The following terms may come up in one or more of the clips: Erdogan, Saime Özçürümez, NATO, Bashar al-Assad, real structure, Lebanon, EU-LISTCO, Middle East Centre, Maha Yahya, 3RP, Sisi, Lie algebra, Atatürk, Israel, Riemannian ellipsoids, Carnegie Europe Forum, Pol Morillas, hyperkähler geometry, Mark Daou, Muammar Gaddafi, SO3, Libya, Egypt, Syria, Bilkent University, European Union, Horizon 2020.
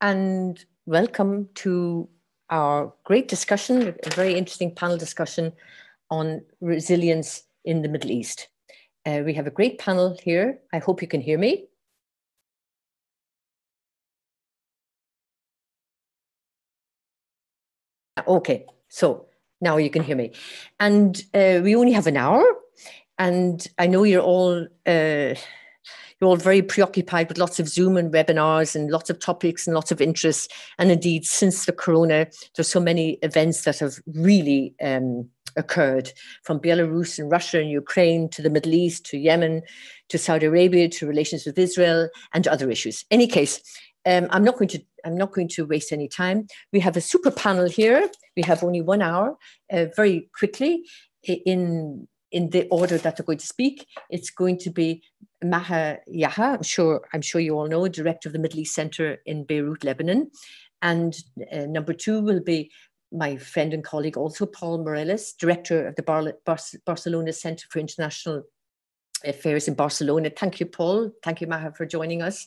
and welcome to our great discussion, a very interesting panel discussion on resilience in the Middle East. We have a great panel here. I hope you can hear me. Okay, so now you can hear me. And we only have an hour, and I know you're all very preoccupied with lots of Zoom and webinars and lots of topics and lots of interests. And indeed, since the corona, there's so many events that have really occurred, from Belarus and Russia and Ukraine to the Middle East, to Yemen, to Saudi Arabia, to relations with Israel and to other issues. In any case, I'm not going to waste any time. We have a super panel here. We have only 1 hour. Very quickly, in the order that they're going to speak, it's going to be Maha Yahya, I'm sure you all know, director of the Middle East Centre in Beirut, Lebanon. And number two will be my friend and colleague also, Pol Morillas, director of the Barcelona Centre for International Affairs in Barcelona. Thank you, Paul. Thank you, Maha, for joining us.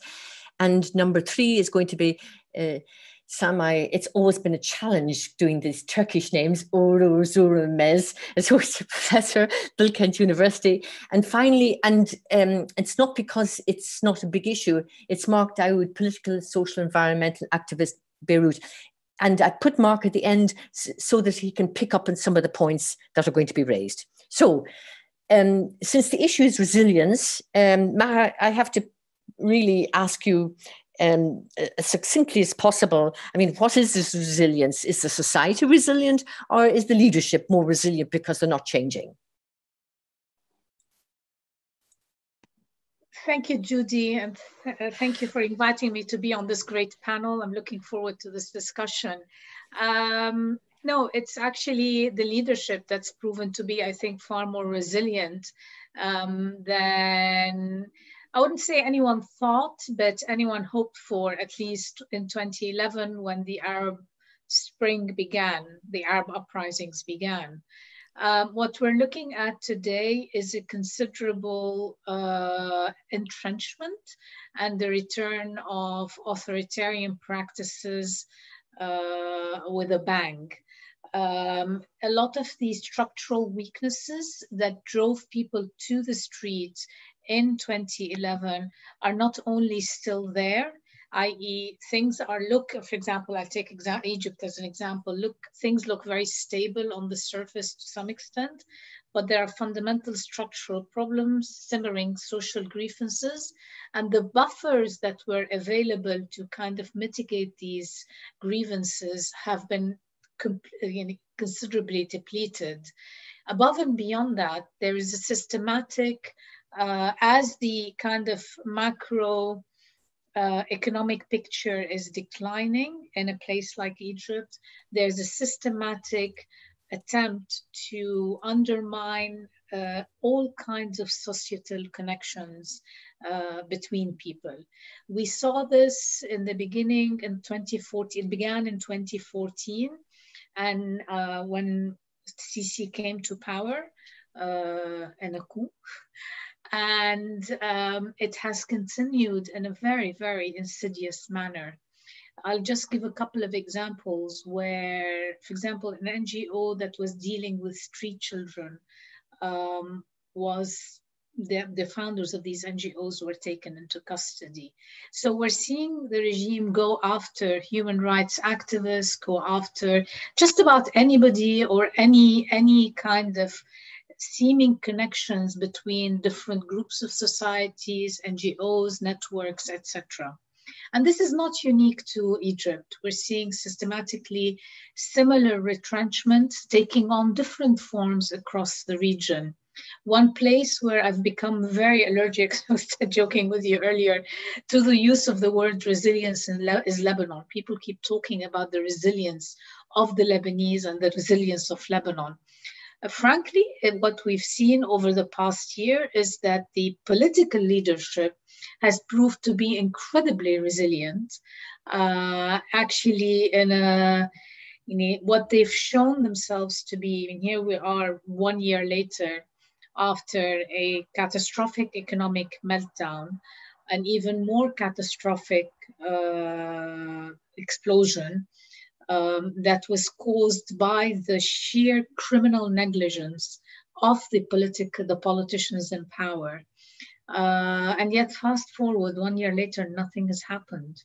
And number three is going to be Saime. It's always been a challenge doing these Turkish names, Özçürümez, associate professor, Bilkent University. And finally, and it's not because it's not a big issue, it's Mark Daou, political, social, environmental activist, Beirut. And I put Mark at the end so that he can pick up on some of the points that are going to be raised. So since the issue is resilience, Maha, I have to really ask you as succinctly as possible, I mean, what is this resilience? Is the society resilient, or is the leadership more resilient because they're not changing? Thank you, Judy, and thank you for inviting me to be on this great panel. I'm looking forward to this discussion. No, it's actually the leadership that's proven to be, I think, far more resilient than, I wouldn't say anyone thought, but anyone hoped for, at least in 2011 when the Arab Spring began, the Arab uprisings began. What we're looking at today is a considerable entrenchment and the return of authoritarian practices with a bang. A lot of the structural weaknesses that drove people to the streets in 2011 are not only still there, i.e. things are, for example, I'll take Egypt as an example, things look very stable on the surface to some extent, but there are fundamental structural problems, simmering social grievances, and the buffers that were available to kind of mitigate these grievances have been considerably depleted. Above and beyond that, there is a systematic, as the kind of macro economic picture is declining in a place like Egypt, there's a systematic attempt to undermine all kinds of societal connections between people. We saw this in the beginning in 2014, it began in 2014, and when Sisi came to power in a coup. And it has continued in a very, very insidious manner. I'll just give a couple of examples where, for example, an NGO that was dealing with street children the founders of these NGOs were taken into custody. So we're seeing the regime go after human rights activists, go after just about anybody or any kind of seeming connections between different groups of societies, NGOs, networks, etc. And this is not unique to Egypt. We're seeing systematically similar retrenchments taking on different forms across the region. One place where I've become very allergic, I was joking with you earlier, to the use of the word resilience is Lebanon. People keep talking about the resilience of the Lebanese and the resilience of Lebanon. Frankly, what we've seen over the past year is that the political leadership has proved to be incredibly resilient. Actually, what they've shown themselves to be, and here we are 1 year later after a catastrophic economic meltdown, an even more catastrophic explosion that was caused by the sheer criminal negligence of the politicians in power. And yet fast forward 1 year later, nothing has happened.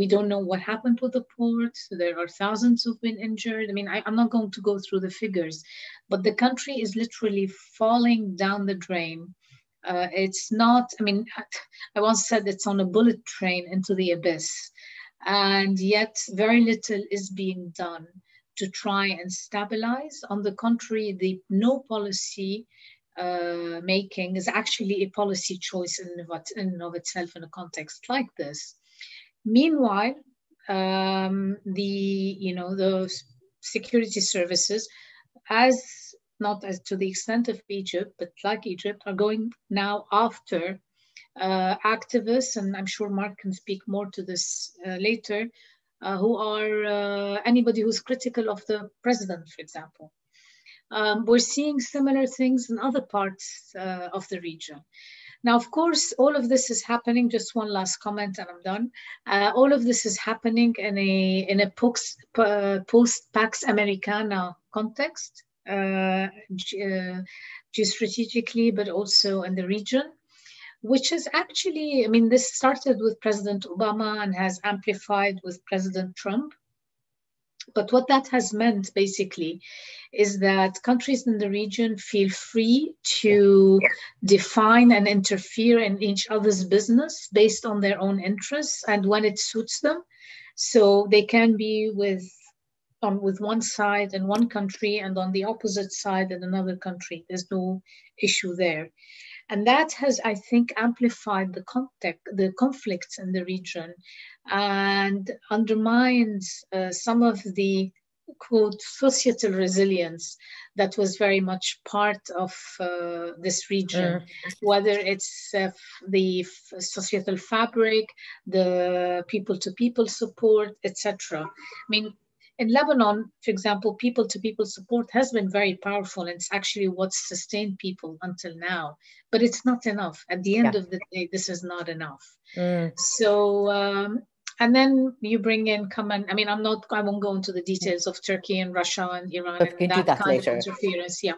We don't know what happened to the port. There are thousands who've been injured. I mean, I'm not going to go through the figures, but the country is literally falling down the drain. It's not, I mean, I once said it's on a bullet train into the abyss, and yet very little is being done to try and stabilize. On the contrary, the no policy making is actually a policy choice in and of itself in a context like this. Meanwhile, the security services, not to the extent of Egypt, but like Egypt, are going now after activists, and I'm sure Mark can speak more to this later, who are anybody who's critical of the president, for example. We're seeing similar things in other parts of the region. Now, of course, all of this is happening, just one last comment and I'm done. All of this is happening in a post-Pax Americana context, geostrategically, but also in the region, which is actually, I mean, this started with President Obama and has amplified with President Trump. But what that has meant basically is that countries in the region feel free to define and interfere in each other's business based on their own interests and when it suits them. So they can be with one side in one country and on the opposite side in another country. There's no issue there. And that has, I think, amplified the conflicts in the region and undermines some of the, quote, societal resilience that was very much part of this region, whether it's the societal fabric, the people-to-people support, etc. I mean, in Lebanon, for example, people-to-people support has been very powerful, and it's actually what's sustained people until now. But it's not enough. At the end of the day, this is not enough. So, and then you bring in, I mean, I won't go into the details of Turkey and Russia and Iran and that kind later. Of interference. Yeah,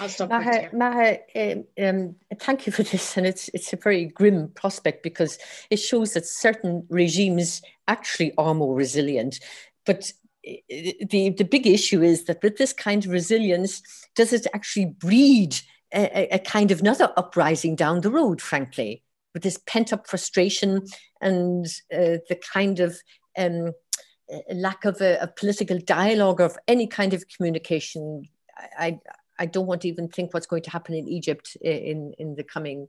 I'll stop there. Maha, thank you for this, and it's a very grim prospect because it shows that certain regimes actually are more resilient. But the big issue is that with this kind of resilience, does it actually breed a kind of another uprising down the road, frankly, with this pent-up frustration and the kind of lack of a political dialogue of any kind of communication? I don't want to even think what's going to happen in Egypt in the coming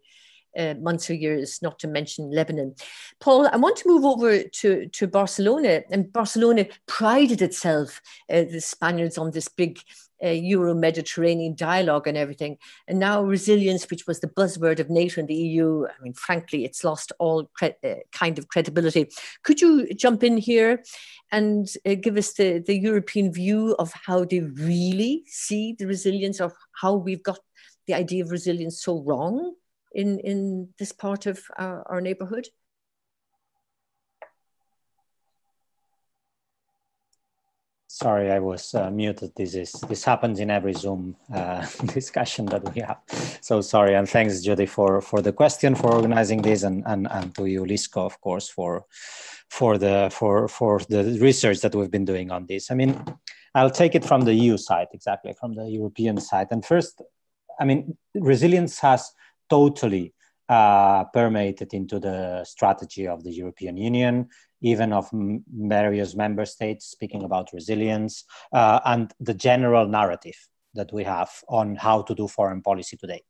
months or years, not to mention Lebanon. Paul, I want to move over to Barcelona, and Barcelona prided itself, the Spaniards, on this big Euro-Mediterranean dialogue and everything. And now resilience, which was the buzzword of NATO and the EU, I mean, frankly, it's lost all kind of credibility. Could you jump in here and give us the European view of how they really see the resilience, of how we've got the idea of resilience so wrong in this part of our neighborhood? Sorry, I was muted. This happens in every Zoom discussion that we have. So sorry, and thanks, Judy, for the question, for organizing this, and to you, LISTCO, of course, for the research that we've been doing on this. I mean, I'll take it from the EU side, exactly, from the European side. And first, I mean, resilience has totally permeated into the strategy of the European Union, even of various member states speaking about resilience, and the general narrative that we have on how to do foreign policy today.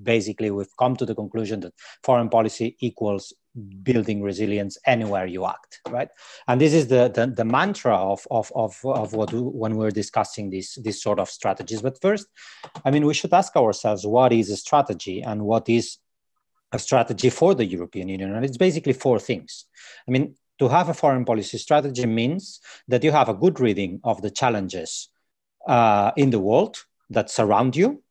Basically, we've come to the conclusion that foreign policy equals building resilience anywhere you act, right? And this is the mantra of what when we're discussing this sort of strategies. But first, I mean, we should ask ourselves, what is a strategy and what is a strategy for the European Union? And it's basically four things. I mean, to have a foreign policy strategy means that you have a good reading of the challenges in the world that surround you.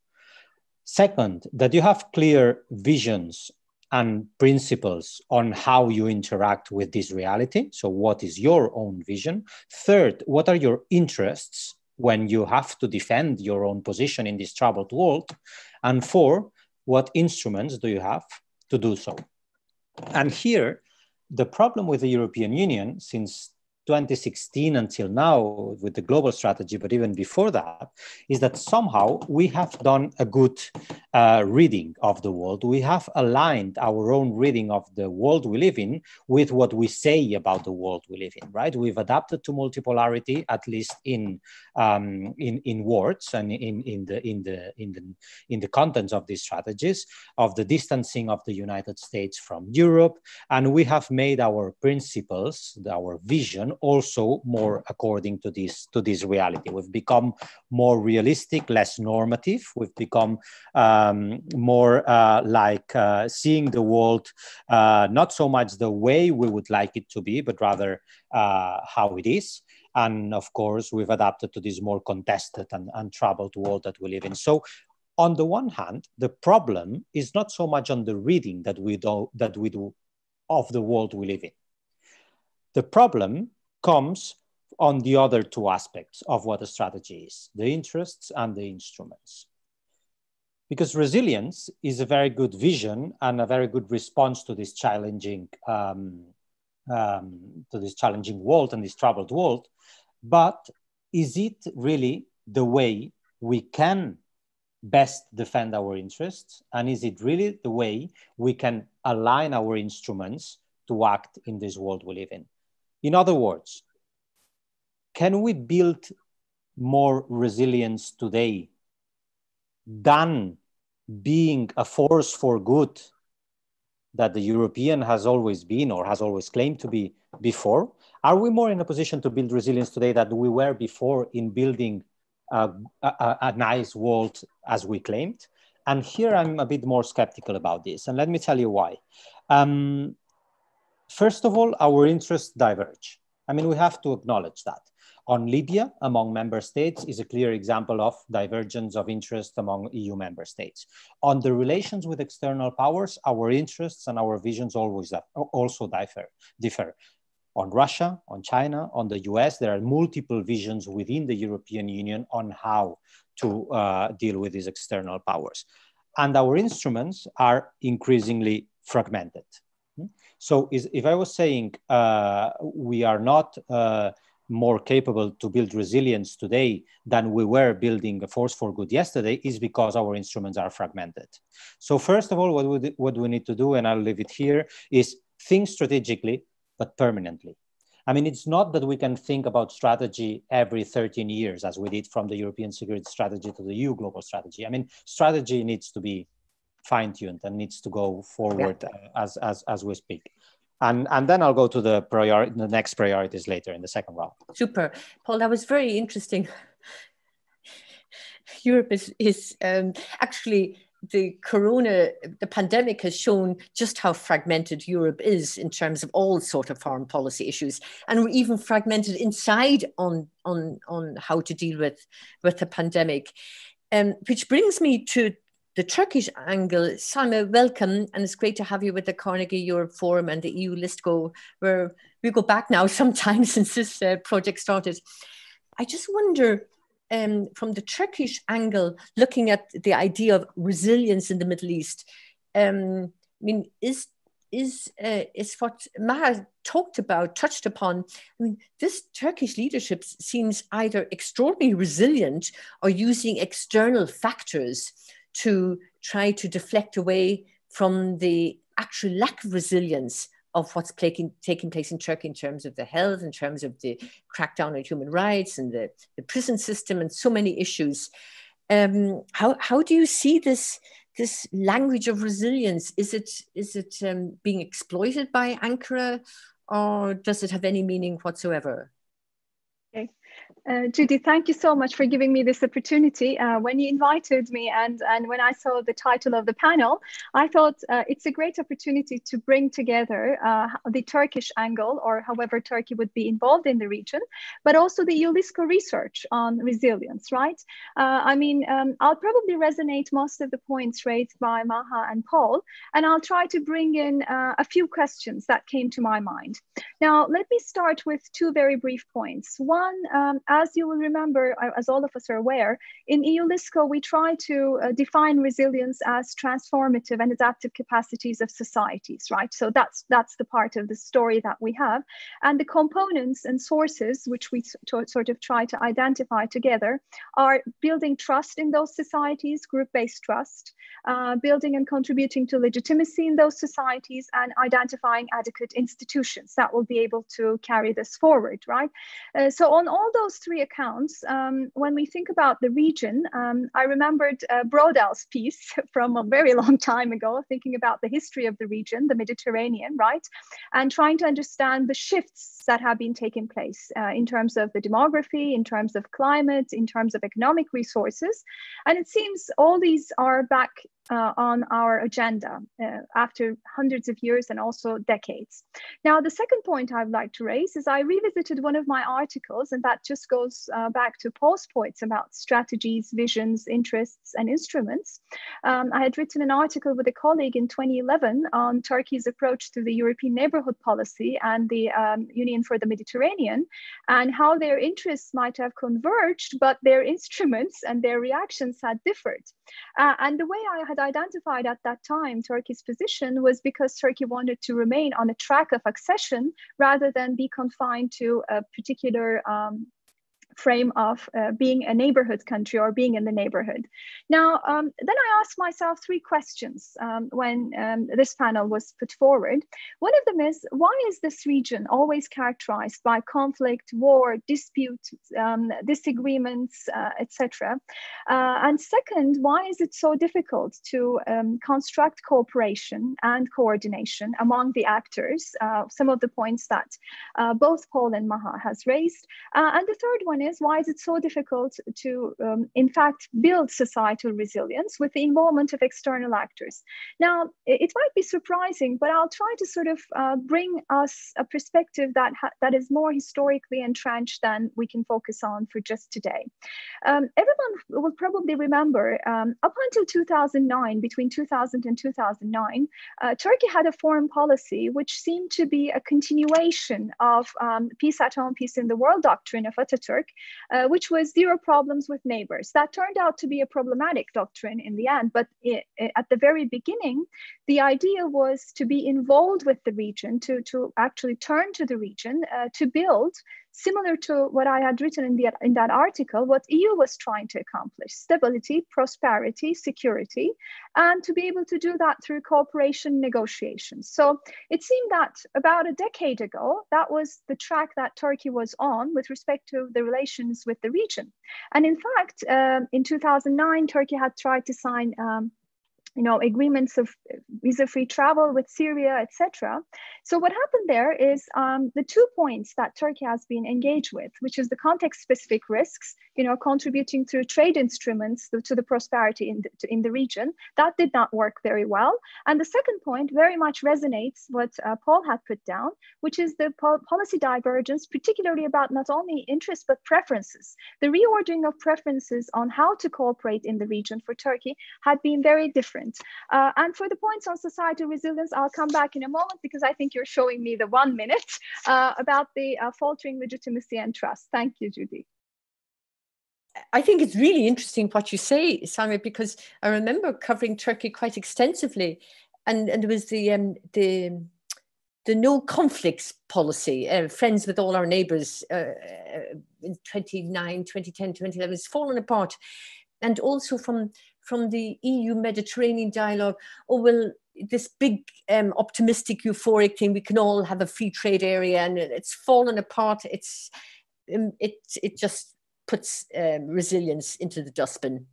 Second, that you have clear visions and principles on how you interact with this reality. So what is your own vision? Third, what are your interests when you have to defend your own position in this troubled world? And four, what instruments do you have to do so? And here, the problem with the European Union since 2016 until now with the global strategy, but even before that, is that somehow we have done a good reading of the world. We have aligned our own reading of the world we live in with what we say about the world we live in, right? We've adapted to multipolarity, at least in words and in the contents of these strategies, of the distancing of the United States from Europe. And we have made our principles, our vision, also more according to this reality. We've become more realistic, less normative. We've become more like seeing the world, not so much the way we would like it to be, but rather how it is. And of course, we've adapted to this more contested and troubled world that we live in. So on the one hand, the problem is not so much on the reading that we do of the world we live in. The problem comes on the other two aspects of what a strategy is, the interests and the instruments. Because resilience is a very good vision and a very good response to this challenging world and this troubled world, but is it really the way we can best defend our interests? And is it really the way we can align our instruments to act in this world we live in? In other words, can we build more resilience today than being a force for good that the European has always been or has always claimed to be before? Are we more in a position to build resilience today than we were before in building a nice world as we claimed? And here I'm a bit more skeptical about this. And let me tell you why. First of all, our interests diverge. I mean, we have to acknowledge that. On Libya, among member states, is a clear example of divergence of interest among EU member states. On the relations with external powers, our interests and our visions always also differ. On Russia, on China, on the US, there are multiple visions within the European Union on how to deal with these external powers. And our instruments are increasingly fragmented. So if I was saying we are not more capable to build resilience today than we were building a force for good yesterday, is because our instruments are fragmented. So first of all, what we need to do, and I'll leave it here, is think strategically, but permanently. I mean, it's not that we can think about strategy every 13 years, as we did from the European security strategy to the EU global strategy. I mean, strategy needs to be fine-tuned and needs to go forward, yeah, as we speak. And then I'll go to the next priorities later in the second round. Super. Pol, that was very interesting. Europe is actually, the pandemic has shown just how fragmented Europe is in terms of all sort of foreign policy issues. And we're even fragmented inside on how to deal with the pandemic. Which brings me to the Turkish angle. Saime, welcome, and it's great to have you with the Carnegie Europe Forum and the EU-LISTCO, where we go back now some time since this project started. I just wonder, from the Turkish angle, looking at the idea of resilience in the Middle East, I mean, is what Maha touched upon, I mean, this Turkish leadership seems either extraordinarily resilient or using external factors to try to deflect away from the actual lack of resilience of what's taking place in Turkey in terms of the health, in terms of the crackdown on human rights and the prison system and so many issues. How do you see this language of resilience? Is it being exploited by Ankara, or does it have any meaning whatsoever? Okay. Judy, thank you so much for giving me this opportunity. When you invited me and when I saw the title of the panel, I thought it's a great opportunity to bring together the Turkish angle, or however Turkey would be involved in the region, but also the EU-LISTCO research on resilience, right? I'll probably resonate most of the points raised by Maha and Pol, and I'll try to bring in a few questions that came to my mind. Now, let me start with two very brief points. One, as you will remember, as all of us are aware, in EU-LISTCO, we try to define resilience as transformative and adaptive capacities of societies, right? So that's the part of the story that we have. And the components and sources, which we sort of try to identify together, are building trust in those societies, group-based trust, building and contributing to legitimacy in those societies, and identifying adequate institutions that will be able to carry this forward, right? So on all those three accounts, when we think about the region, I remembered Brodell's piece from a very long time ago, thinking about the history of the region, the Mediterranean, right? And trying to understand the shifts that have been taking place in terms of the demography, in terms of climate, in terms of economic resources. And it seems all these are back on our agenda after hundreds of years and also decades. Now, the second point I'd like to raise is I revisited one of my articles, and that just goes back to Pol's points about strategies, visions, interests, and instruments. I had written an article with a colleague in 2011 on Turkey's approach to the European Neighborhood Policy and the Union for the Mediterranean, and how their interests might have converged, but their instruments and their reactions had differed. And the way I had identified at that time Turkey's position was because Turkey wanted to remain on a track of accession rather than be confined to a particular frame of being a neighborhood country or being in the neighborhood. Now, then I asked myself three questions when this panel was put forward. One of them is, why is this region always characterized by conflict, war, dispute, disagreements, etc.? And second, why is it so difficult to construct cooperation and coordination among the actors? Some of the points that both Pol and Maha has raised. And the third one is, why is it so difficult to, in fact, build societal resilience with the involvement of external actors? Now, it might be surprising, but I'll try to sort of bring us a perspective that is more historically entrenched than we can focus on for just today. Everyone will probably remember, up until 2009, between 2000 and 2009, Turkey had a foreign policy which seemed to be a continuation of peace at home, peace in the world doctrine of Atatürk, which was zero problems with neighbors. That turned out to be a problematic doctrine in the end, but at the very beginning, the idea was to be involved with the region, to actually turn to the region to build, similar to what I had written in that article, what EU was trying to accomplish: stability, prosperity, security, and to be able to do that through cooperation negotiations. So it seemed that about a decade ago, that was the track that Turkey was on with respect to the relations with the region. And in fact, in 2009, Turkey had tried to sign agreements of visa-free travel with Syria, etc. So what happened there is the two points that Turkey has been engaged with, which is the context-specific risks, contributing through trade instruments to the prosperity in the region. That did not work very well. And the second point very much resonates what Pol had put down, which is the policy divergence, particularly about not only interests, but preferences. The reordering of preferences on how to cooperate in the region for Turkey had been very different. And for the points on societal resilience, I'll come back in a moment, because I think you're showing me the 1 minute about the faltering legitimacy and trust. Thank you, Judy. I think it's really interesting what you say, Saime, because I remember covering Turkey quite extensively, and there was the no conflicts policy, friends with all our neighbours, in 2009, 2010, 2011, it's fallen apart. And also from the EU Mediterranean dialogue, oh, well, this big optimistic, euphoric thing, we can all have a free trade area, and it's fallen apart. It just puts resilience into the dustbin.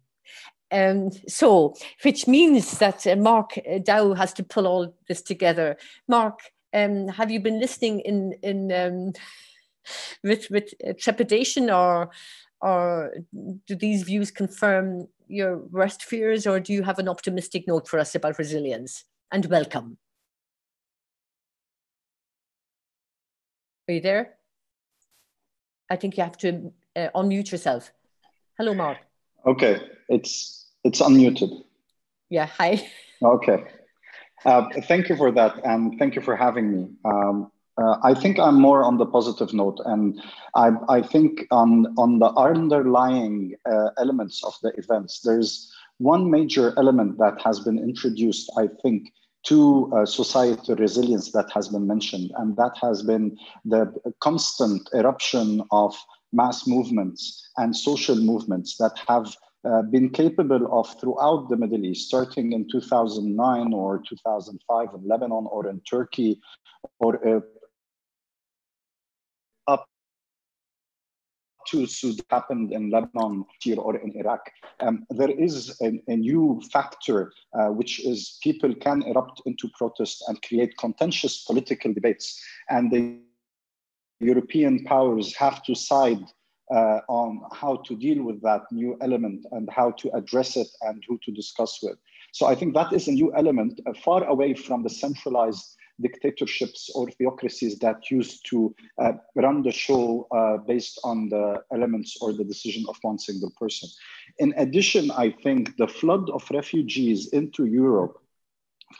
So, which means that Mark Daou has to pull all this together. Mark, have you been listening in with trepidation, or do these views confirm your worst fears, or do you have an optimistic note for us about resilience? And welcome. Are you there? I think you have to unmute yourself. Hello, Mark. Okay, it's unmuted. Yeah, hi. Okay. Thank you for that, and thank you for having me. I think I'm more on the positive note, and I think on the underlying elements of the events, there's one major element that has been introduced, I think, to societal resilience that has been mentioned, and that has been the constant eruption of mass movements and social movements that have been capable of throughout the Middle East, starting in 2009 or 2005 in Lebanon or in Turkey, or up to Sudan, happened in Lebanon or in Iraq. There is a new factor, which is people can erupt into protest and create contentious political debates. And the European powers have to side on how to deal with that new element and how to address it and who to discuss with. So I think that is a new element, far away from the centralized dictatorships or theocracies that used to run the show based on the elements or the decision of one single person. In addition, I think the flood of refugees into Europe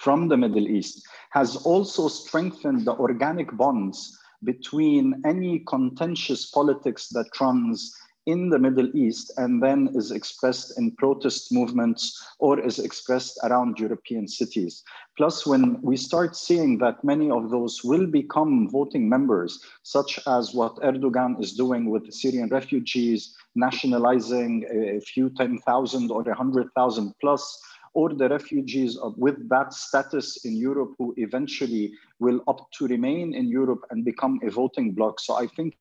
from the Middle East has also strengthened the organic bonds between any contentious politics that runs in the Middle East and then is expressed in protest movements or is expressed around European cities. Plus, when we start seeing that many of those will become voting members, such as what Erdogan is doing with Syrian refugees, nationalizing a few 10,000 or 100,000 plus, or the refugees with that status in Europe who eventually will opt to remain in Europe and become a voting bloc. So I think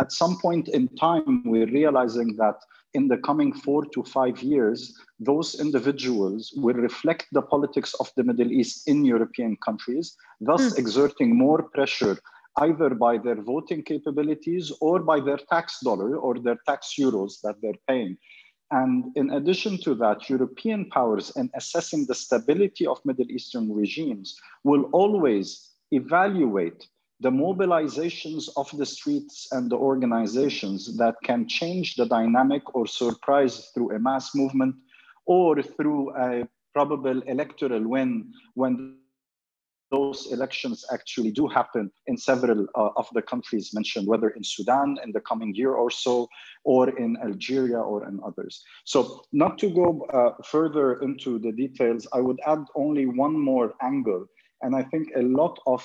at some point in time, we're realizing that in the coming 4 to 5 years, those individuals will reflect the politics of the Middle East in European countries, thus exerting more pressure either by their voting capabilities or by their tax dollar or their tax euros that they're paying. And in addition to that, European powers in assessing the stability of Middle Eastern regimes will always evaluate the mobilizations of the streets and the organizations that can change the dynamic or surprise through a mass movement or through a probable electoral win when those elections actually do happen in several of the countries mentioned, whether in Sudan in the coming year or so, or in Algeria or in others. So not to go further into the details, I would add only one more angle. And I think a lot of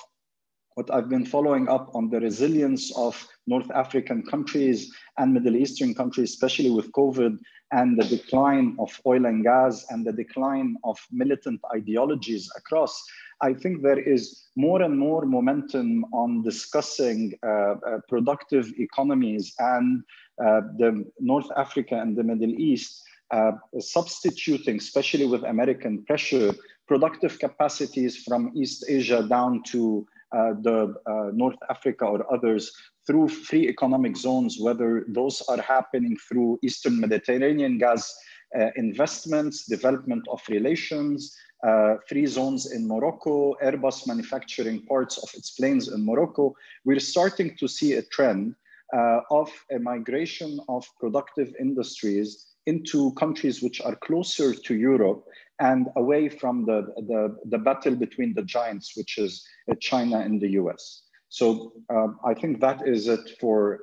what I've been following up on the resilience of North African countries and Middle Eastern countries, especially with COVID and the decline of oil and gas and the decline of militant ideologies across, I think there is more and more momentum on discussing productive economies and the North Africa and the Middle East substituting, especially with American pressure, productive capacities from East Asia down to North Africa or others through free economic zones, whether those are happening through Eastern Mediterranean gas investments, development of relations, free zones in Morocco, Airbus manufacturing parts of its planes in Morocco. We're starting to see a trend of a migration of productive industries into countries which are closer to Europe and away from the battle between the giants, which is China and the US. So I think that is it for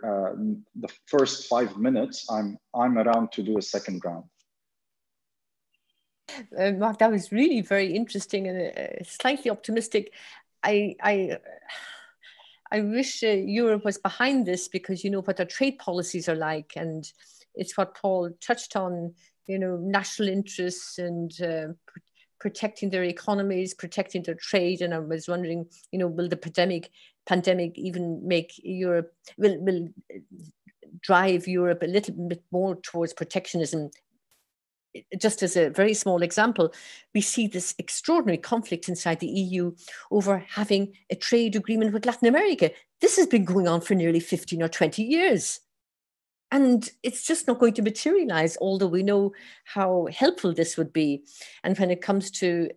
the first 5 minutes. I'm around to do a second round. Mark, that was really very interesting and slightly optimistic. I wish Europe was behind this, because you know what our trade policies are like, and it's what Paul touched on, you know, national interests and protecting their economies, protecting their trade. And I was wondering, you know, will the pandemic even make Europe, will drive Europe a little bit more towards protectionism just as a very small example, we see this extraordinary conflict inside the EU over having a trade agreement with Latin America. This has been going on for nearly 15 or 20 years. And it's just not going to materialize, although we know how helpful this would be. And when it comes to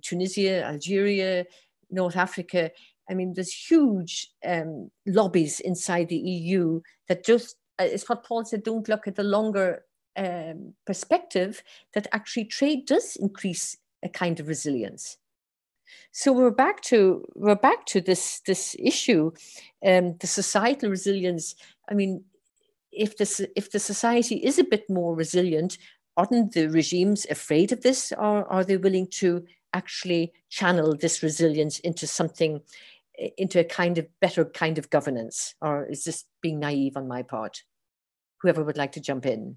Tunisia, Algeria, North Africa, I mean, there's huge lobbies inside the EU that just, it's what Paul said, don't look at the longer perspective, that actually trade does increase a kind of resilience. So we're back to this issue, the societal resilience. I mean, if the society is a bit more resilient, aren't the regimes afraid of this, or are they willing to actually channel this resilience into something, into a kind of better kind of governance? Or is this being naive on my part? Whoever would like to jump in.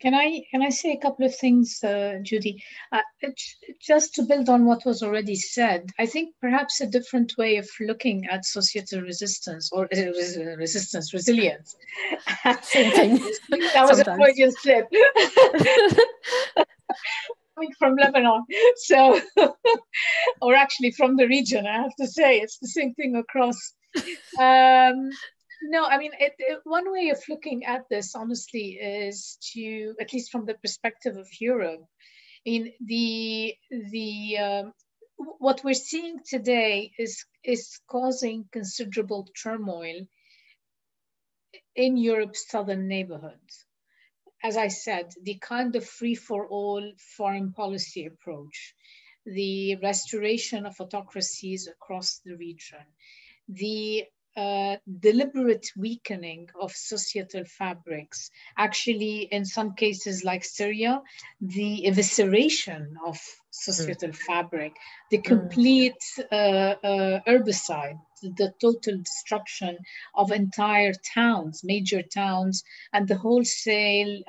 Can I say a couple of things, Judy? Just to build on what was already said, I think perhaps a different way of looking at societal resistance or resilience. That was a Freudian slip. Coming from Lebanon, so or actually from the region, I have to say it's the same thing across. No, I mean, one way of looking at this, honestly, is to, at least from the perspective of Europe, in what we're seeing today is causing considerable turmoil in Europe's southern neighborhood. As I said, the kind of free-for-all foreign policy approach, the restoration of autocracies across the region, the deliberate weakening of societal fabrics. Actually, in some cases like Syria, the evisceration of societal fabric, the complete herbicide, the total destruction of entire towns, major towns, and the wholesale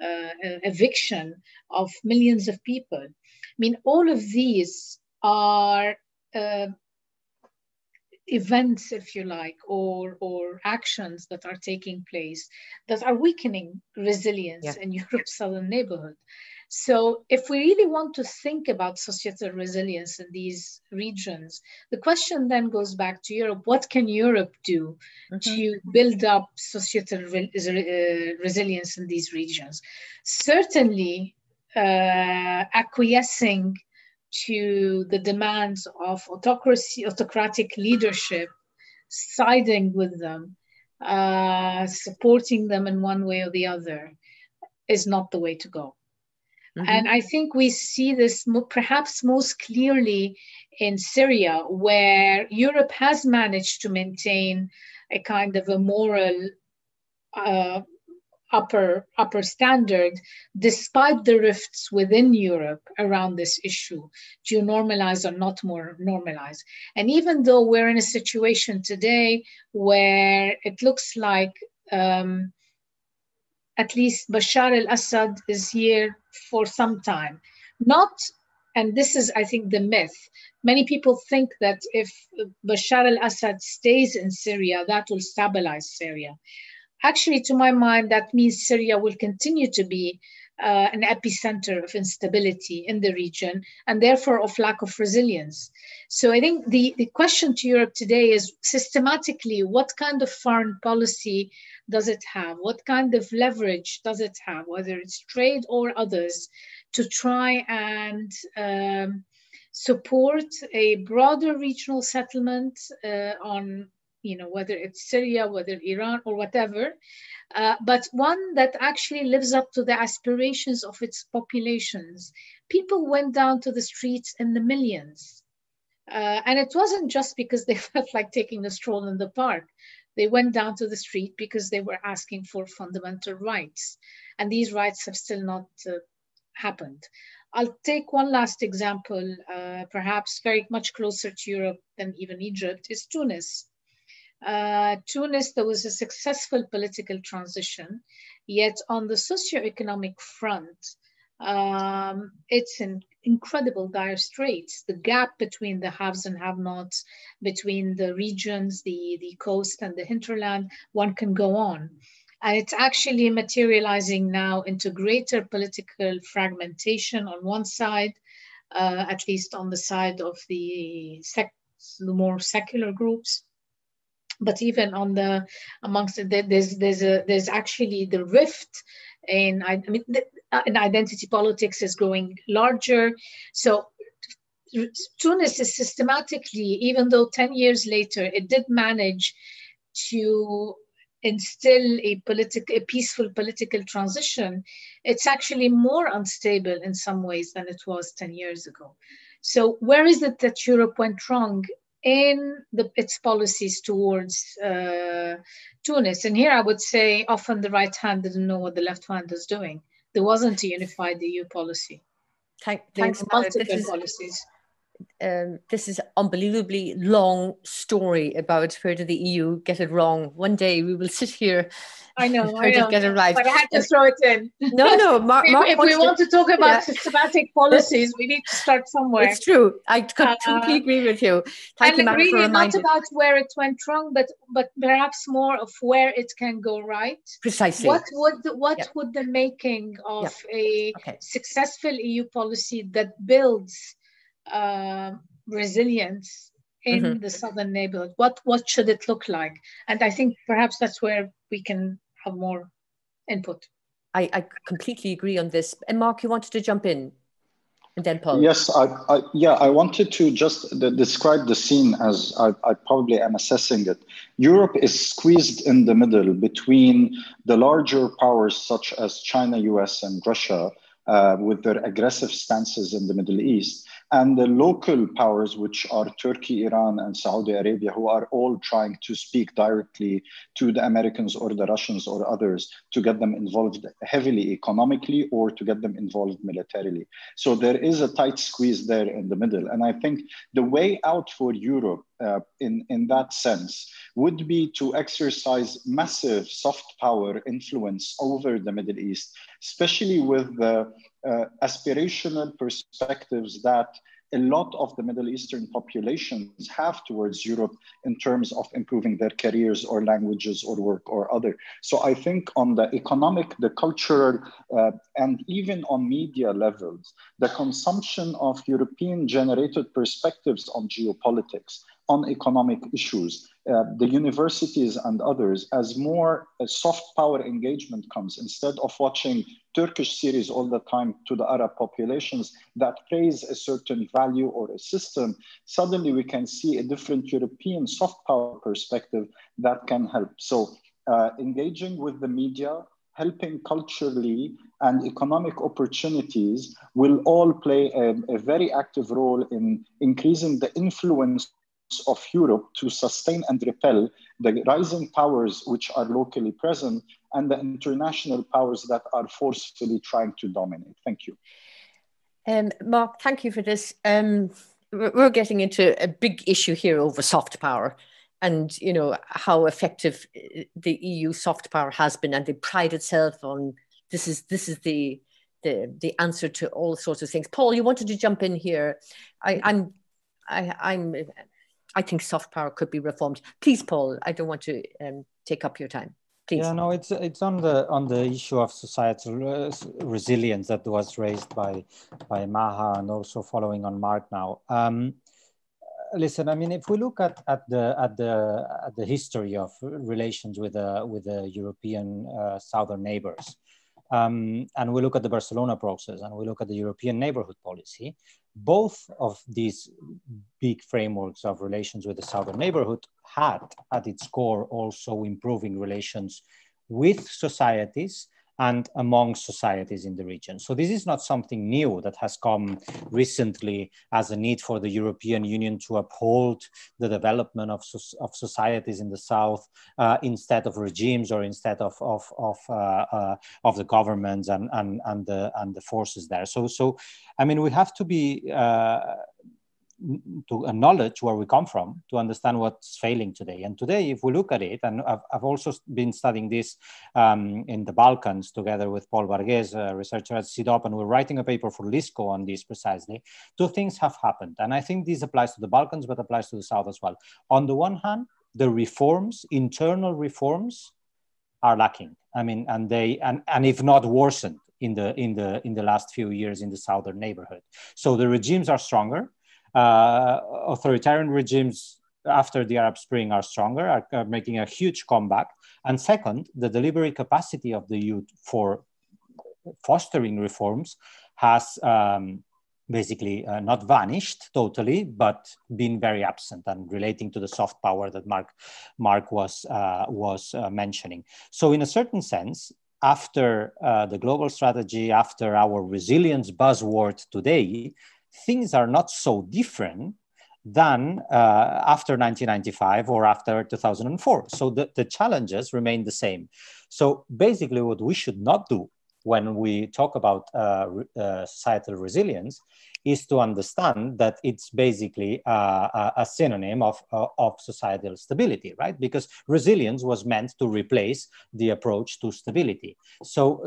eviction of millions of people. I mean, all of these are events, if you like, or actions that are taking place that are weakening resilience in Europe's southern neighborhood. So if we really want to think about societal resilience in these regions, the question then goes back to Europe. What can Europe do to build up societal resilience in these regions? Certainly acquiescing to the demands of autocratic leadership, siding with them, supporting them in one way or the other, is not the way to go. And I think we see this perhaps most clearly in Syria, where Europe has managed to maintain a kind of a moral upper standard, despite the rifts within Europe around this issue, to normalize or not more normalize. And even though we're in a situation today where it looks like at least Bashar al-Assad is here for some time, not, and this is, I think, the myth. Many people think that if Bashar al-Assad stays in Syria, that will stabilize Syria. Actually, to my mind, that means Syria will continue to be an epicenter of instability in the region, and therefore of lack of resilience. So I think the question to Europe today is systematically, what kind of foreign policy does it have? What kind of leverage does it have, whether it's trade or others, to try and support a broader regional settlement on, you know, whether it's Syria, whether Iran or whatever, but one that actually lives up to the aspirations of its populations. People went down to the streets in the millions. And it wasn't just because they felt like taking a stroll in the park. They went down to the street because they were asking for fundamental rights. And these rights have still not happened. I'll take one last example, perhaps very much closer to Europe than even Egypt, is Tunis. Tunis, there was a successful political transition, yet on the socioeconomic front, It's in incredible dire straits. The gap between the haves and have-nots, between the regions, the coast and the hinterland, one can go on. And it's actually materializing now into greater political fragmentation on one side, at least on the side of the more secular groups. But even on the amongst the, there's actually the rift in, I mean, in identity politics is growing larger. So Tunis is systematically, even though 10 years later, it did manage to instill a peaceful political transition, it's actually more unstable in some ways than it was 10 years ago. So where is it that Europe went wrong in its policies towards Tunis? And here I would say often the right hand didn't know what the left hand was doing. There wasn't a unified EU policy. Thanks, multiple policies. This is unbelievably long story about where did the EU get it wrong. One day we will sit here. I know. Get it right. But I had to throw it in. No. Mark, if we want to talk about systematic policies, we need to start somewhere. It's true. I completely agree with you. Thank you, Mark, really for reminding. Not about where it went wrong, but perhaps more of where it can go right. Precisely. What would the making of a successful EU policy that builds resilience in the southern neighborhood, what should it look like? And I think perhaps that's where we can have more input. I completely agree on this. And Mark, you wanted to jump in, and then Pol. Yes, I wanted to just describe the scene as I probably am assessing it. Europe is squeezed in the middle between the larger powers such as China, US, and Russia, with their aggressive stances in the Middle East, and the local powers, which are Turkey, Iran, and Saudi Arabia, who are all trying to speak directly to the Americans or the Russians or others to get them involved heavily economically or to get them involved militarily. So there is a tight squeeze there in the middle. And I think the way out for Europe in that sense would be to exercise massive soft power influence over the Middle East, especially with the aspirational perspectives that a lot of the Middle Eastern populations have towards Europe in terms of improving their careers or languages or work or other. So I think on the economic, the cultural, and even on media levels, the consumption of European generated perspectives on geopolitics, on economic issues, the universities and others, as more soft power engagement comes, instead of watching Turkish series all the time to the Arab populations that praise a certain value or a system, suddenly we can see a different European soft power perspective that can help. So engaging with the media, helping culturally, and economic opportunities will all play a very active role in increasing the influence of Europe to sustain and repel the rising powers which are locally present and the international powers that are forcefully trying to dominate. Thank you. Mark, thank you for this. We're getting into a big issue here over soft power and, you know, how effective the EU soft power has been, and they pride itself on this is the answer to all sorts of things. Pol, you wanted to jump in here. I think soft power could be reformed. Please, Pol, I don't want to take up your time. Please. Yeah, no, it's on the issue of societal resilience that was raised by Maha, and also following on Mark now. Listen, I mean, if we look at the history of relations with the European southern neighbors, and we look at the Barcelona process and we look at the European neighborhood policy, both of these big frameworks of relations with the southern neighborhood had at its core also improving relations with societies and among societies in the region. So this is not something new that has come recently as a need for the European Union to uphold the development of societies in the South instead of regimes or instead of the governments and the forces there. So I mean, we have to be to acknowledge where we come from, to understand what's failing today. And today, if we look at it, and I've also been studying this in the Balkans together with Paul Varghese, a researcher at CDOP, and we're writing a paper for LISTCO on this precisely. Two things have happened. And I think this applies to the Balkans, but applies to the South as well. On the one hand, the reforms, internal reforms, are lacking. I mean, and they, and if not worsened in the last few years in the southern neighborhood. So the regimes are stronger. Authoritarian regimes after the Arab Spring are stronger, are making a huge comeback. And second, the delivery capacity of the youth for fostering reforms has basically not vanished totally, but been very absent, and relating to the soft power that Mark was mentioning. So in a certain sense, after the global strategy, after our resilience buzzword today, things are not so different than after 1995 or after 2004. So the challenges remain the same. So basically what we should not do when we talk about societal resilience is to understand that it's basically a synonym of societal stability, right? Because resilience was meant to replace the approach to stability. So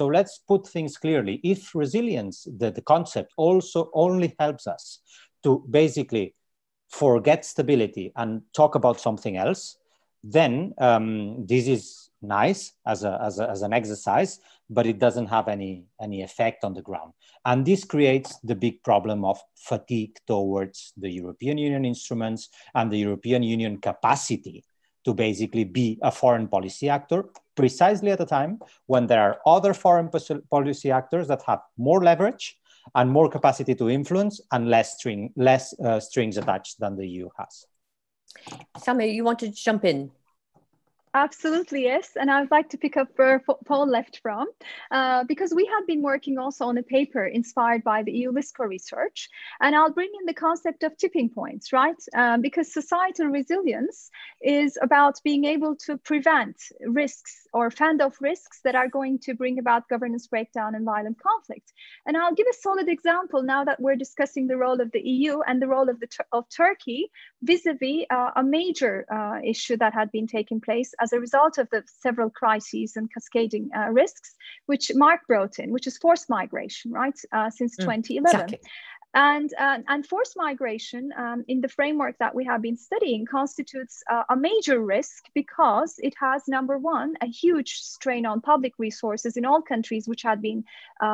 let's put things clearly. If resilience, the concept, also only helps us to basically forget stability and talk about something else, then this is nice as an exercise, but it doesn't have any effect on the ground. And this creates the big problem of fatigue towards the European Union instruments and the European Union capacity to basically be a foreign policy actor, precisely at a time when there are other foreign policy actors that have more leverage and more capacity to influence and less strings attached than the EU has. Saime, you want to jump in? Absolutely, yes. And I would like to pick up where Paul left from, because we have been working also on a paper inspired by the EU-LISTCO research. And I'll bring in the concept of tipping points, right? Because societal resilience is about being able to prevent risks or fend off risks that are going to bring about governance breakdown and violent conflict. And I'll give a solid example now that we're discussing the role of the EU and the role of Turkey vis-a-vis a major issue that had been taking place as a result of the several crises and cascading risks, which Mark brought in, which is forced migration, right, since 2011. Exactly. And forced migration in the framework that we have been studying constitutes a major risk because it has, number one, a huge strain on public resources in all countries, which had been,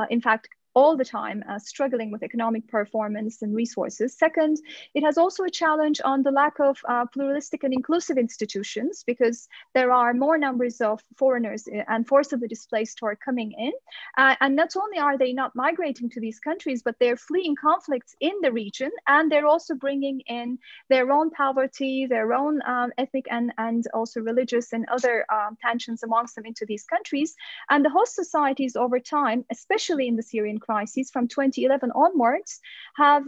in fact, all the time struggling with economic performance and resources. Second, it has also a challenge on the lack of pluralistic and inclusive institutions, because there are more numbers of foreigners and forcibly displaced who are coming in. And not only are they not migrating to these countries, but they're fleeing conflicts in the region. And they're also bringing in their own poverty, their own ethnic and also religious and other tensions amongst them into these countries. And the host societies over time, especially in the Syrian crises from 2011 onwards, have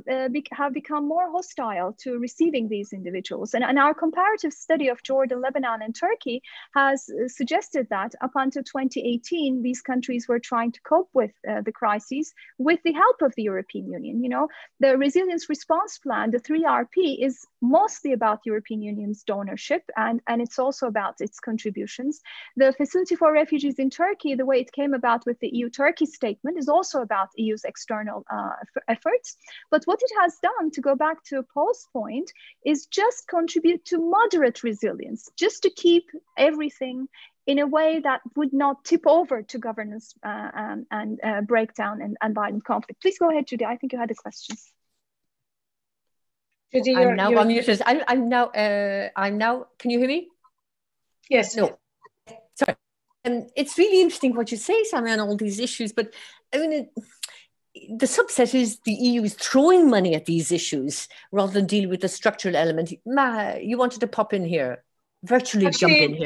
become more hostile to receiving these individuals. And our comparative study of Jordan, Lebanon, and Turkey has suggested that up until 2018, these countries were trying to cope with the crises with the help of the European Union. You know, the resilience response plan, the 3RP, is mostly about European Union's donorship, and it's also about its contributions. The facility for refugees in Turkey, the way it came about with the EU-Turkey statement, is also about EU's external efforts. But what it has done, to go back to Paul's point, is just contribute to moderate resilience, just to keep everything in a way that would not tip over to governance and breakdown and violent conflict. Please go ahead, Judy. I think you had a question. Judy, I'm now, can you hear me? Yes. No. Sorry. And it's really interesting what you say, Saime, on all these issues, but I mean, the subset is the EU is throwing money at these issues rather than deal with the structural element. Maha, you wanted to pop in here, virtually jump in.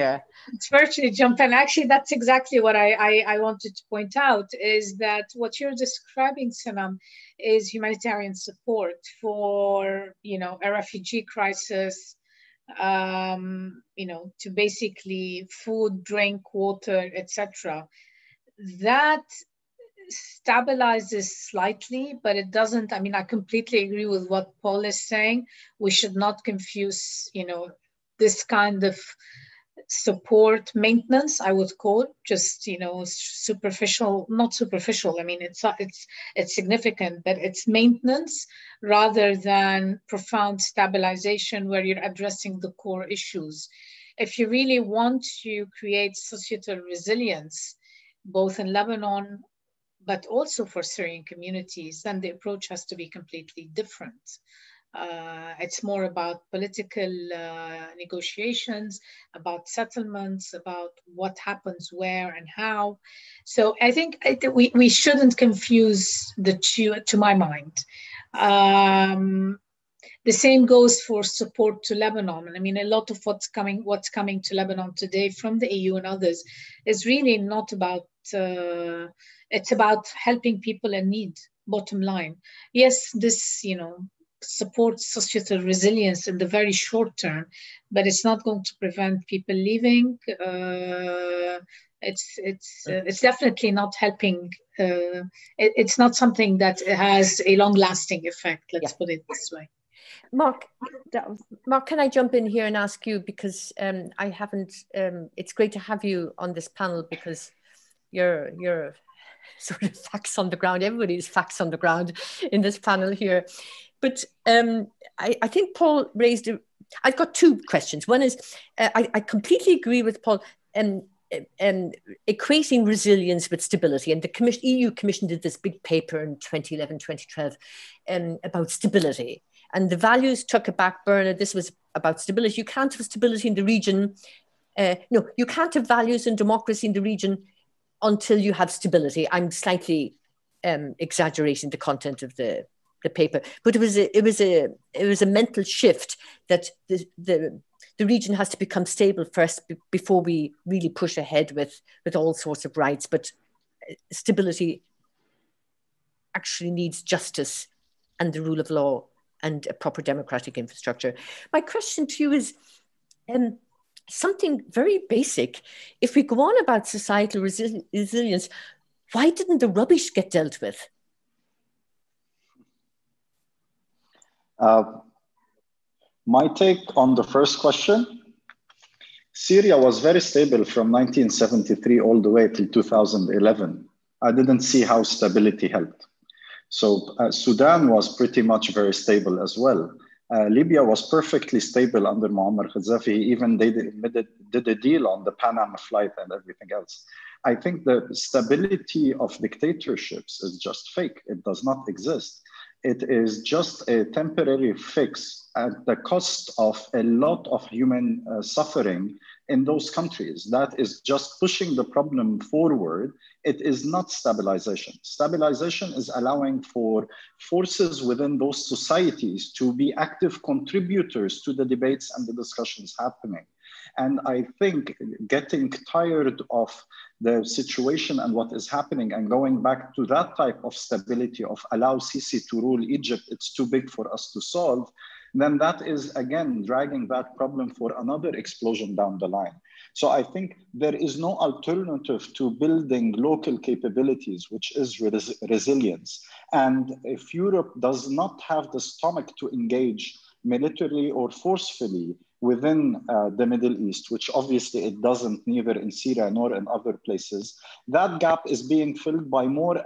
Actually, that's exactly what I wanted to point out, is that what you're describing, Saime, is humanitarian support for, you know, a refugee crisis, you know, to basically food, drink, water, etc. That stabilizes slightly, but it doesn't. I mean, I completely agree with what Paul is saying. We should not confuse, you know, this kind of support maintenance, I would call it, just, you know, superficial, not superficial. I mean, it's significant, but it's maintenance rather than profound stabilization where you're addressing the core issues. If you really want to create societal resilience, both in Lebanon, but also for Syrian communities, then the approach has to be completely different. It's more about political negotiations, about settlements, about what happens where and how. So I think we shouldn't confuse the two, to my mind. The same goes for support to Lebanon. I mean, a lot of what's coming to Lebanon today from the EU and others is really not about, it's about helping people in need, bottom line. Yes, this, you know, supports societal resilience in the very short term, but it's not going to prevent people leaving. It's definitely not helping. It's not something that has a long-lasting effect, let's put it this way. Mark, can I jump in here and ask you, because I haven't, it's great to have you on this panel because you're sort of facts on the ground. Everybody's facts on the ground in this panel here. But I think Paul raised, I've got two questions. One is, I completely agree with Paul and equating resilience with stability. And the commission, EU Commission did this big paper in 2011, 2012 about stability. And the values took a back burner. This was about stability. You can't have stability in the region. No, you can't have values and democracy in the region until you have stability. I'm slightly exaggerating the content of the paper, but it was a mental shift that the region has to become stable first before we really push ahead with all sorts of rights. But stability actually needs justice and the rule of law and a proper democratic infrastructure. My question to you is something very basic. If we go on about societal resilience, why didn't the rubbish get dealt with? My take on the first question, Syria was very stable from 1973 all the way till 2011. I didn't see how stability helped. So Sudan was pretty much very stable as well. Libya was perfectly stable under Muammar Gaddafi. Even they did a deal on the Panama flight and everything else. I think the stability of dictatorships is just fake. It does not exist. It is just a temporary fix at the cost of a lot of human suffering in those countries. That is just pushing the problem forward. It is not stabilization. Stabilization is allowing for forces within those societies to be active contributors to the debates and the discussions happening. And I think getting tired of the situation and what is happening and going back to that type of stability of allow Sisi to rule Egypt, it's too big for us to solve, then that is again dragging that problem for another explosion down the line. So I think there is no alternative to building local capabilities, which is resilience. And if Europe does not have the stomach to engage militarily or forcefully within the Middle East, which obviously it doesn't, neither in Syria nor in other places, that gap is being filled by more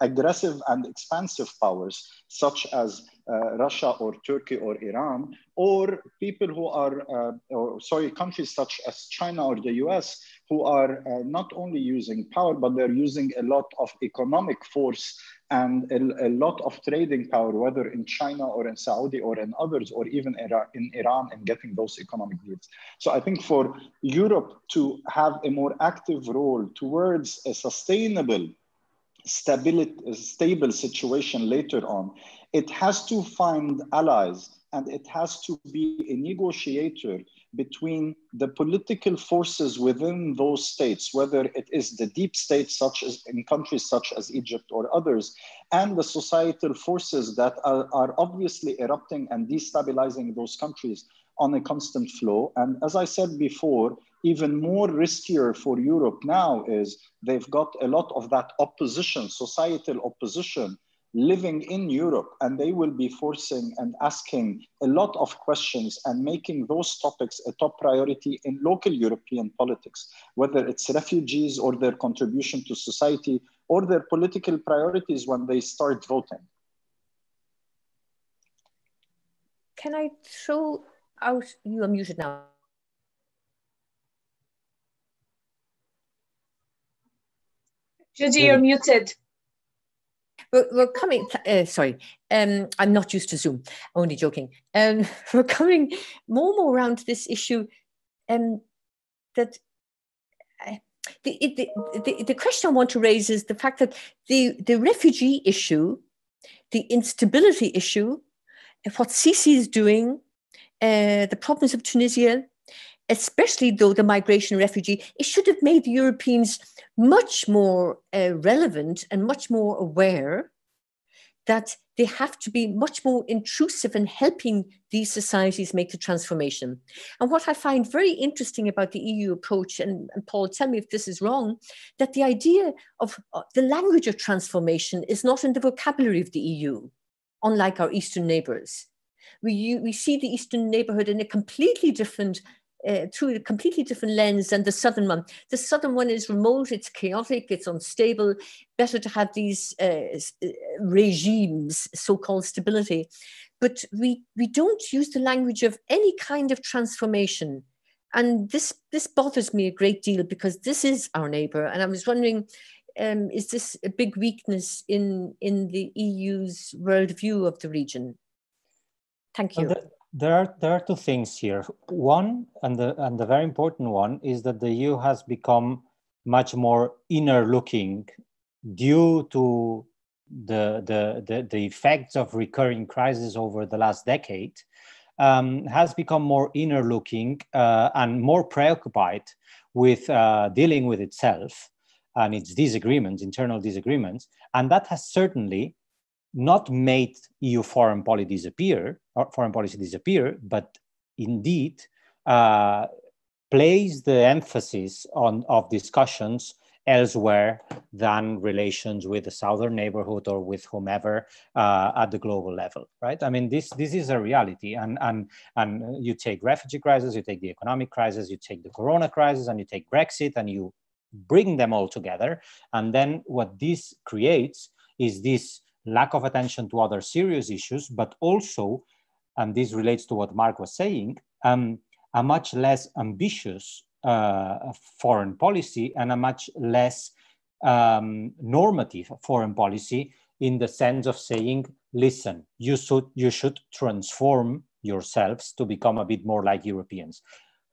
aggressive and expansive powers, such as Russia or Turkey or Iran, or people who are, countries such as China or the US, who are not only using power, but they're using a lot of economic force and a lot of trading power, whether in China or in Saudi or in others, or even in Iran, and getting those economic deals. So I think for Europe to have a more active role towards a sustainable, stable situation later on, it has to find allies and it has to be a negotiator between the political forces within those states, whether it is the deep state, such as in countries such as Egypt or others, and the societal forces that are obviously erupting and destabilizing those countries on a constant flow. And as I said before, even more riskier for Europe now is they've got a lot of that opposition, societal opposition, living in Europe, and they will be forcing and asking a lot of questions and making those topics a top priority in local European politics, whether it's refugees or their contribution to society or their political priorities when they start voting. Can I throw out, you are muted now. Judy, you're muted. We're coming, sorry, I'm not used to Zoom, only joking. We're coming more around this issue that the question I want to raise is the fact that the refugee issue, the instability issue, what Sisi is doing, the problems of Tunisia, especially though the migration refugee, it should have made the Europeans much more relevant and much more aware that they have to be much more intrusive in helping these societies make the transformation. And what I find very interesting about the EU approach, and Paul, tell me if this is wrong, that the idea of the language of transformation is not in the vocabulary of the EU, unlike our Eastern neighbors. We see the Eastern neighborhood in a completely different through a completely different lens than the southern one. The southern one is remote, it's chaotic, it's unstable, better to have these regimes, so-called stability. But we don't use the language of any kind of transformation. And this bothers me a great deal because this is our neighbor. And I was wondering, is this a big weakness in the EU's worldview of the region? Thank you. There are two things here. One, and the very important one, is that the EU has become much more inner-looking due to the effects of recurring crises over the last decade, has become more inner-looking and more preoccupied with dealing with itself and its disagreements, internal disagreements. And that has certainly not made EU foreign policy disappear, but indeed place the emphasis of discussions elsewhere than relations with the southern neighborhood or with whomever at the global level, right? I mean, this is a reality, and you take refugee crisis, you take the economic crisis, you take the corona crisis, and you take Brexit, and you bring them all together. And then what this creates is this lack of attention to other serious issues, but also, and this relates to what Mark was saying, a much less ambitious foreign policy and a much less normative foreign policy in the sense of saying, listen, you should transform yourselves to become a bit more like Europeans.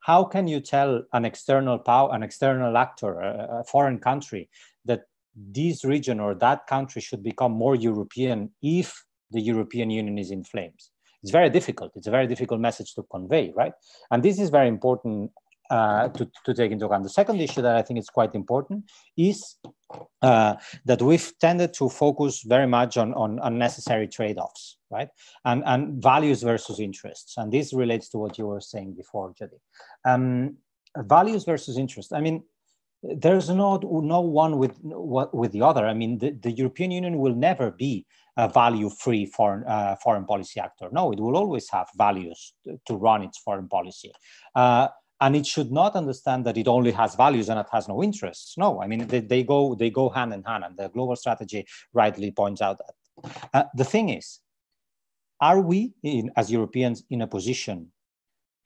How can you tell an external power, an external actor, a foreign country, that this region or that country should become more European if the European Union is in flames? It's very difficult. It's a very difficult message to convey, right? And this is very important to take into account. The second issue that I think is quite important is that we've tended to focus very much on unnecessary trade-offs, right? And values versus interests. And this relates to what you were saying before, Judy. Values versus interests. I mean, there's no one with the other. I mean, the European Union will never be a value-free foreign policy actor. No, it will always have values to run its foreign policy. And it should not understand that it only has values and it has no interests. No, I mean, they go hand in hand, and the global strategy rightly points out that. The thing is, are we, as Europeans, in a position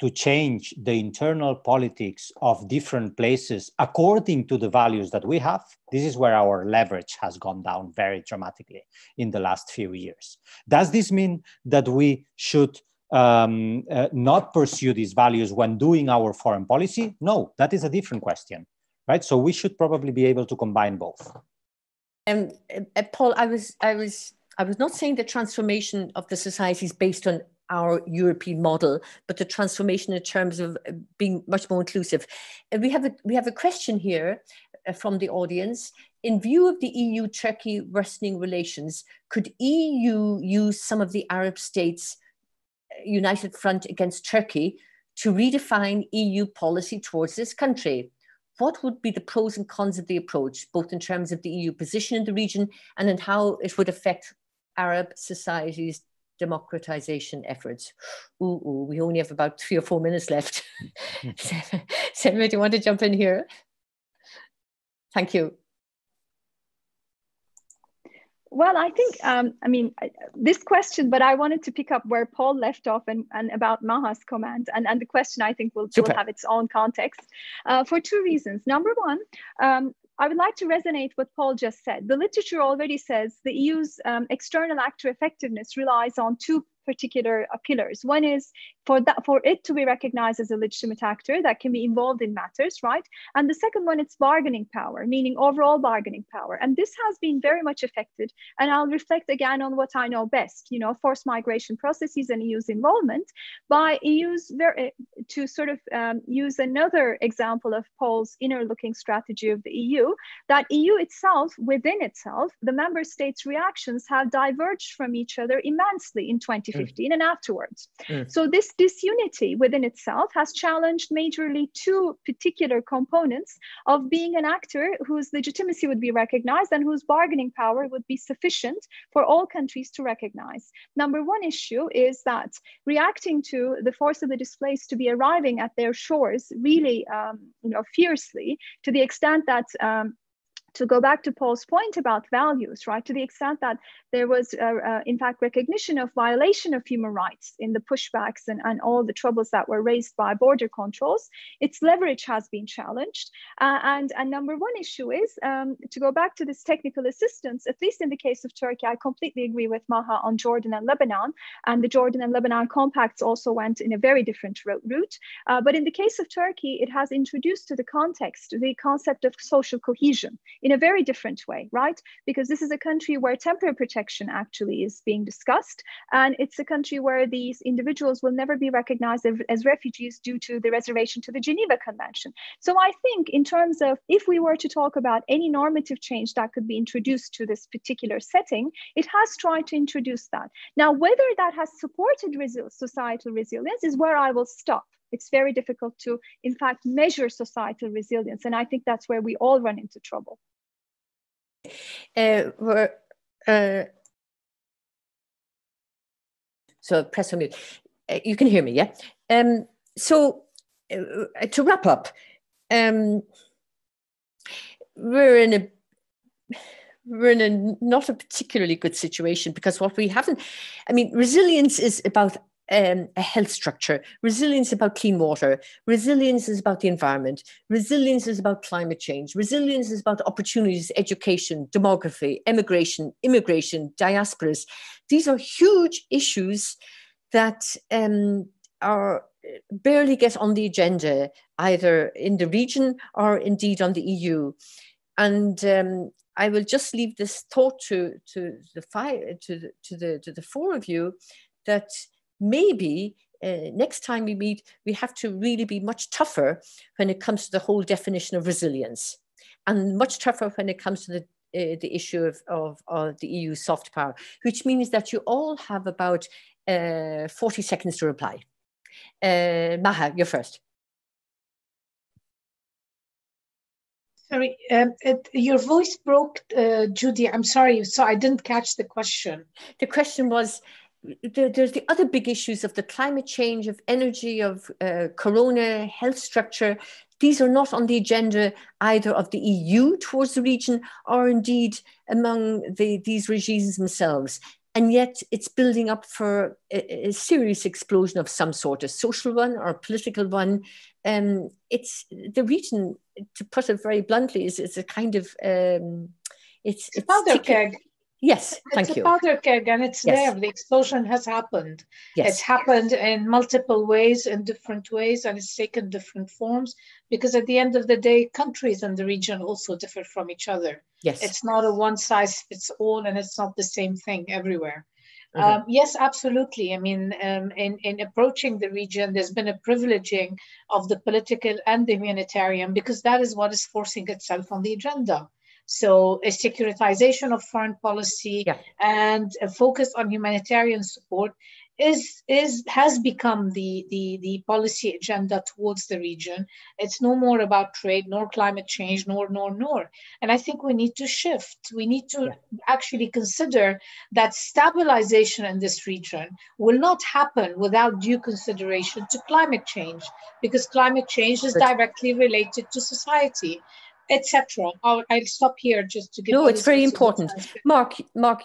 to change the internal politics of different places according to the values that we have? This is where our leverage has gone down very dramatically in the last few years. Does this mean that we should not pursue these values when doing our foreign policy? No, that is a different question, right? So we should probably be able to combine both. Paul, I was not saying the transformation of the society is based on our European model, but the transformation in terms of being much more inclusive. And we have a question here from the audience. In view of the EU-Turkey worsening relations, could EU use some of the Arab states' united front against Turkey to redefine EU policy towards this country? What would be the pros and cons of the approach, both in terms of the EU position in the region and in how it would affect Arab societies' democratization efforts? Ooh, we only have about 3 or 4 minutes left. Saime, do you want to jump in here? Thank you. Well, I think, I mean, this question, but I wanted to pick up where Paul left off and about Maha's comment. And the question, I think, will have its own context for 2 reasons. Number one, I would like to resonate what Paul just said. The literature already says the EU's external actor effectiveness relies on 2 particular pillars. One is for it to be recognized as a legitimate actor that can be involved in matters, right? And the second one, it's bargaining power, meaning overall bargaining power. And this has been very much affected. And I'll reflect again on what I know best, you know, forced migration processes and EU's involvement by EU's, to sort of use another example of Paul's inner-looking strategy of the EU, that EU itself, within itself, the member states' reactions have diverged from each other immensely in 2015 and afterwards. So this disunity within itself has challenged majorly 2 particular components of being an actor whose legitimacy would be recognized and whose bargaining power would be sufficient for all countries to recognize. Number one issue is that reacting to the force of the displaced to be arriving at their shores really you know, fiercely, to the extent that to go back to Paul's point about values, right? To the extent that there was, in fact, recognition of violation of human rights in the pushbacks and all the troubles that were raised by border controls, its leverage has been challenged. And number one issue is, to go back to this technical assistance, at least in the case of Turkey, I completely agree with Maha on Jordan and Lebanon, and the Jordan and Lebanon compacts also went in a very different route. But in the case of Turkey, it has introduced to the context the concept of social cohesion, in a very different way, right? Because this is a country where temporary protection actually is being discussed. And it's a country where these individuals will never be recognized as refugees due to the reservation to the Geneva Convention. So I think in terms of, if we were to talk about any normative change that could be introduced to this particular setting, it has tried to introduce that. Now, whether that has supported societal resilience is where I will stop. It's very difficult to, in fact, measure societal resilience. And I think that's where we all run into trouble. So press on mute. You can hear me, yeah? So to wrap up, we're in a not a particularly good situation, because what we haven't, I mean, resilience is about a health structure. Resilience is about clean water. Resilience is about the environment. Resilience is about climate change. Resilience is about opportunities, education, demography, immigration, diasporas. These are huge issues that are barely get on the agenda, either in the region or indeed on the EU. And I will just leave this thought to the 4 of you, that maybe next time we meet, we have to really be much tougher when it comes to the whole definition of resilience, and much tougher when it comes to the issue of the EU soft power, which means that you all have about 40 seconds to reply. Maha, you're first. Sorry, your voice broke, Judy. I'm sorry, so I didn't catch the question. The question was, there's the other big issues of the climate change, of energy, of corona, health structure. These are not on the agenda either of the EU towards the region or indeed among these regimes themselves. And yet it's building up for a serious explosion of some sort, a social one or a political one. It's the region, to put it very bluntly, is a kind of... it's powder keg. Yes, thank you. It's a powder keg, and it's there. The explosion has happened. Yes. It's happened in multiple ways, in different ways, and it's taken different forms, because at the end of the day, countries in the region also differ from each other. Yes. It's not a one size fits all, and it's not the same thing everywhere. Yes, absolutely. I mean, in approaching the region, there's been a privileging of the political and the humanitarian, because that is what is forcing itself on the agenda. So a securitization of foreign policy and a focus on humanitarian support has become the policy agenda towards the region. It's no more about trade, nor climate change, nor. And I think we need to shift. We need to actually consider that stabilization in this region will not happen without due consideration to climate change, because climate change is directly related to society, etc. I'll stop here just to give. No, it's very important, Mark.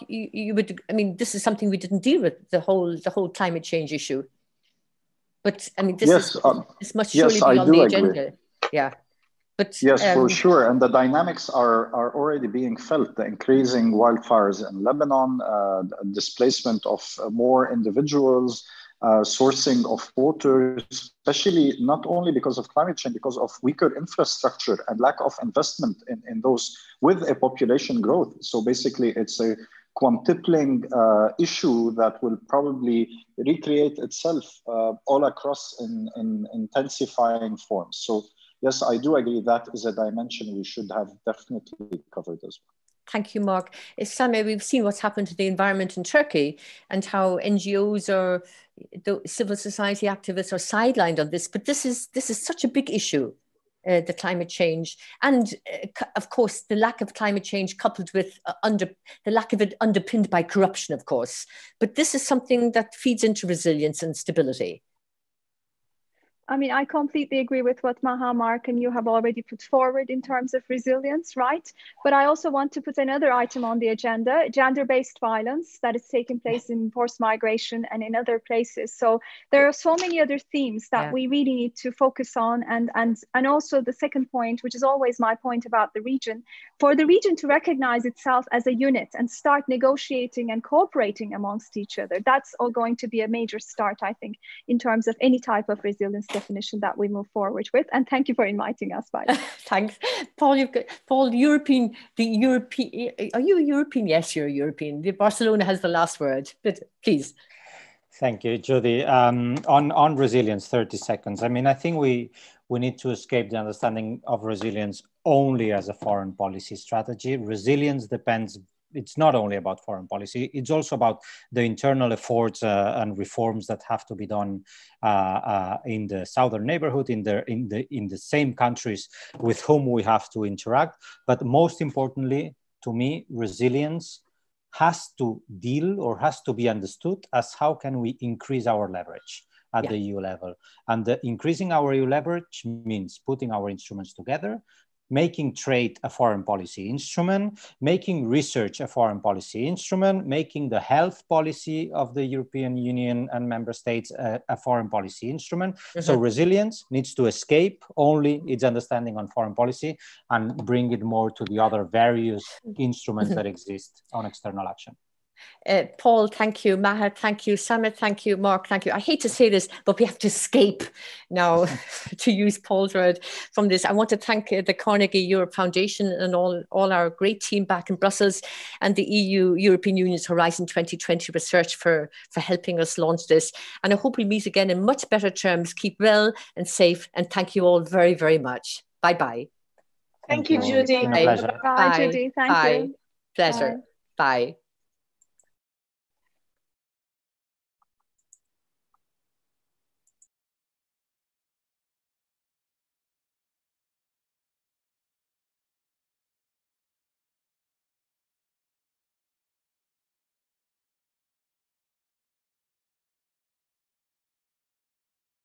You would. I mean, this is something we didn't deal with, the whole climate change issue. But I mean, this is much surely on the agenda. Agree. Yeah, but yes, for sure. And the dynamics are already being felt. The increasing wildfires in Lebanon, displacement of more individuals. Sourcing of water, especially not only because of climate change, because of weaker infrastructure and lack of investment in those, with a population growth. So basically it's a quintupling issue that will probably recreate itself all across in intensifying forms. So yes, I do agree that is a dimension we should have definitely covered as well. Thank you, Mark. Saime, we've seen what's happened to the environment in Turkey and how NGOs or the civil society activists are sidelined on this. But this is such a big issue, the climate change. And of course, the lack of climate change coupled with the lack of it underpinned by corruption, of course. But this is something that feeds into resilience and stability. I mean, I completely agree with what Maha, Mark, and you have already put forward in terms of resilience, right? But I also want to put another item on the agenda, gender-based violence that is taking place in forced migration and in other places. So there are so many other themes that we really need to focus on. And also the second point, which is always my point about the region, for the region to recognize itself as a unit and start negotiating and cooperating amongst each other. That's all going to be a major start, I think, in terms of any type of resilience definition that we move forward with. And thank you for inviting us, by the way. Thanks. Paul, European, are you a European? Yes, you're a European. Barcelona has the last word, but please. Thank you, Judy. On resilience, 30 seconds. I mean, I think we need to escape the understanding of resilience only as a foreign policy strategy. Resilience depends, it's not only about foreign policy, it's also about the internal efforts and reforms that have to be done in the southern neighborhood, in the same countries with whom we have to interact. But most importantly, to me, resilience has to deal or has to be understood as how can we increase our leverage at the EU level. And increasing our EU leverage means putting our instruments together, making trade a foreign policy instrument, making research a foreign policy instrument, making the health policy of the European Union and member states a foreign policy instrument. So resilience needs to escape only its understanding on foreign policy and bring it more to the other various instruments that exist on external action. Paul, thank you. Maha, thank you. Saime, thank you. Mark, thank you. I hate to say this, but we have to escape now, to use Paul's word, from this. I want to thank the Carnegie Europe Foundation and all our great team back in Brussels, and the EU, European Union's Horizon 2020 research for helping us launch this. And I hope we meet again in much better terms. Keep well and safe. And thank you all very, very much. Bye-bye. Thank you, Judy. Bye, Judy. Thank you. Pleasure. Bye.